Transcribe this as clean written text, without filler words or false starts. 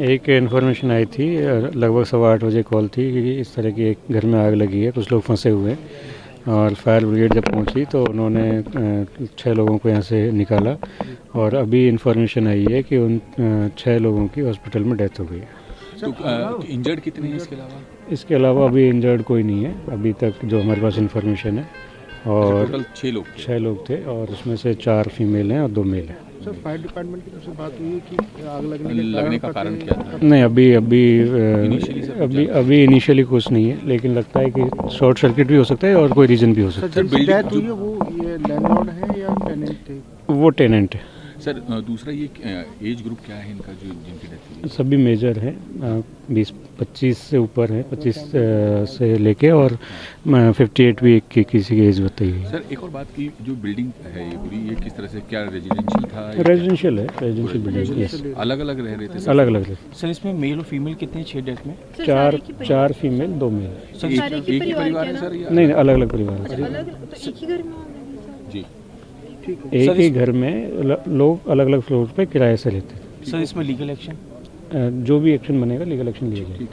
एक इन्फॉर्मेशन आई थी, लगभग 8:15 बजे कॉल थी कि इस तरह की एक घर में आग लगी है, कुछ लोग फंसे हुए हैं। और फायर ब्रिगेड जब पहुंची तो उन्होंने 6 लोगों को यहां से निकाला और अभी इन्फॉर्मेशन आई है कि उन 6 लोगों की हॉस्पिटल में डेथ हो गई है। तो इंजर्ड कितने हैं इसके अलावा? अभी इंजर्ड कोई नहीं है अभी तक जो हमारे पास इन्फॉर्मेशन है। और 6 लोग थे और उसमें से 4 फीमेल हैं और 2 मेल हैं। सर, फायर डिपार्टमेंट की तरफ से बात हुई कि आग लगने का कारण क्या था? नहीं, अभी इनिशियली कुछ नहीं है, लेकिन लगता है कि शॉर्ट सर्किट भी हो सकता है और कोई रीज़न भी हो सकता है। वो लैंडलॉर्ड है या टेनेंट है? वो टेनेंट है। सर, दूसरा ये एज ग्रुप क्या है इनका जो जिनकी डेथ हुई? सभी मेजर हैं, 20-25 से ऊपर हैं, 25 से लेके और 58 भी किसी की एज बताई है। सर, एक और बात की जो बिल्डिंग है ये पूरी, ये किस तरह से, क्या रेजिडेंशियल था? रेजिडेंशियल है, रेजिडेंशियल बिल्डिंग। अलग-अलग रह रहे थे? अलग-अलग। सर, इसमें मेल और फीमेल कितने? 6 डेथ में 4 फीमेल, 2 मेल। एक ही परिवार है सर? नहीं, अलग-अलग परिवार जी। एक ही घर में लोग अलग अलग फ्लोर पे किराए से लेते हैं। सर, इसमें लीगल एक्शन, जो भी एक्शन बनेगा लीगल एक्शन लिया जाएगा।